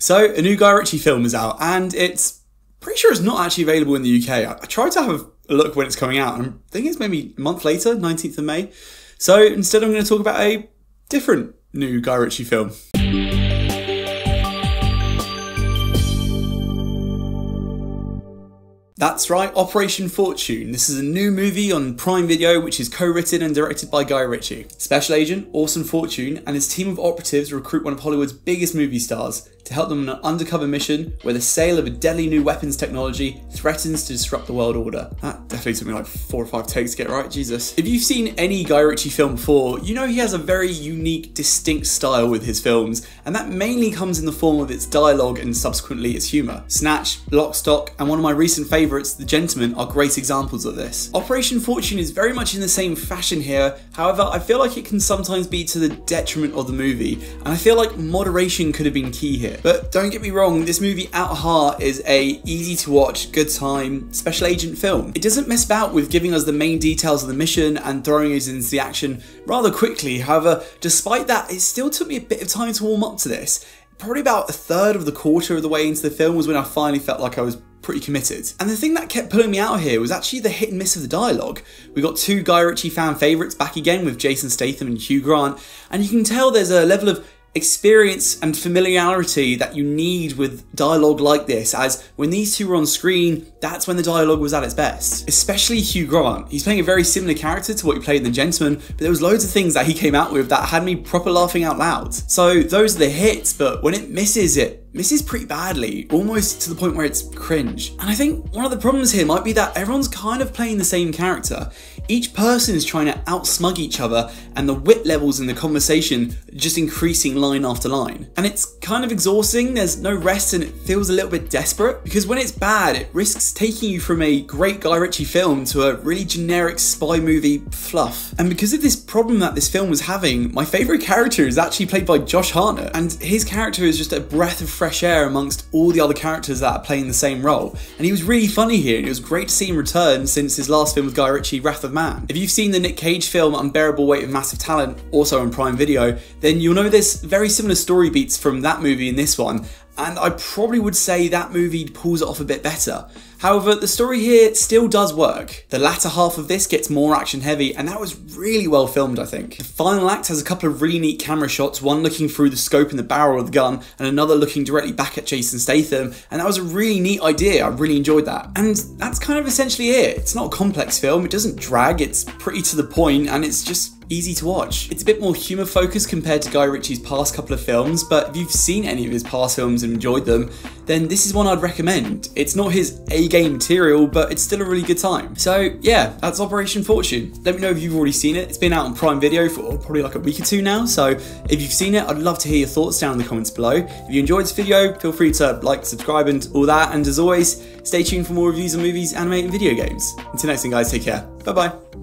So a new Guy Ritchie film is out, and it's pretty sure it's not actually available in the UK. I tried to have a look when it's coming out, and I think it's maybe a month later, 19th of May. So instead I'm going to talk about a different new Guy Ritchie film. That's right, Operation Fortune. This is a new movie on Prime Video which is co-written and directed by Guy Ritchie. Special agent Orson Fortune and his team of operatives recruit one of Hollywood's biggest movie stars to help them on an undercover mission where the sale of a deadly new weapons technology threatens to disrupt the world order. That definitely took me like 4 or 5 takes to get right, Jesus. If you've seen any Guy Ritchie film before, you know he has a very unique, distinct style with his films, and that mainly comes in the form of its dialogue and subsequently its humour. Snatch, Lockstock, and one of my recent favourites, The Gentleman, are great examples of this. Operation Fortune is very much in the same fashion here, however I feel like it can sometimes be to the detriment of the movie, and I feel like moderation could have been key here. But don't get me wrong, this movie at heart is a easy to watch, good time, special agent film. It doesn't mess about with giving us the main details of the mission and throwing us into the action rather quickly, however despite that it still took me a bit of time to warm up to this. Probably about a third of the quarter of the way into the film was when I finally felt like I was pretty committed. And the thing that kept pulling me out here was actually the hit and miss of the dialogue. We got two Guy Ritchie fan favourites back again with Jason Statham and Hugh Grant, and you can tell there's a level of experience and familiarity that you need with dialogue like this, as when these two were on screen, that's when the dialogue was at its best. Especially Hugh Grant. He's playing a very similar character to what he played in The Gentleman, but there was loads of things that he came out with that had me proper laughing out loud. So those are the hits, but when it misses pretty badly, almost to the point where it's cringe. And I think one of the problems here might be that everyone's kind of playing the same character. Each person is trying to outsmug each other, and the wit levels in the conversation just increasing line after line. And it's kind of exhausting, there's no rest, and it feels a little bit desperate, because when it's bad, it risks taking you from a great Guy Ritchie film to a really generic spy movie fluff. And because of this problem that this film was having, my favourite character is actually played by Josh Hartnett, and his character is just a breath of fresh air amongst all the other characters that are playing the same role. And he was really funny here, and it was great to see him return since his last film with Guy Ritchie, Wrath of the Man. If you've seen the Nick Cage film Unbearable Weight of Massive Talent, also on Prime Video, then you'll know there's very similar story beats from that movie in this one, and I probably would say that movie pulls it off a bit better. However, the story here still does work. The latter half of this gets more action heavy, and that was really well filmed, I think. The final act has a couple of really neat camera shots, one looking through the scope in the barrel of the gun, and another looking directly back at Jason Statham, and that was a really neat idea, I really enjoyed that. And that's kind of essentially it. It's not a complex film, it doesn't drag, it's pretty to the point, and it's just easy to watch. It's a bit more humour focused compared to Guy Ritchie's past couple of films, but if you've seen any of his past films and enjoyed them, then this is one I'd recommend. It's not his A-game material, but it's still a really good time. So yeah, that's Operation Fortune. Let me know if you've already seen it. It's been out on Prime Video for probably like a week or two now, so if you've seen it, I'd love to hear your thoughts down in the comments below. If you enjoyed this video, feel free to like, subscribe and all that, and as always, stay tuned for more reviews on movies, anime and video games. Until next time guys, take care. Bye bye.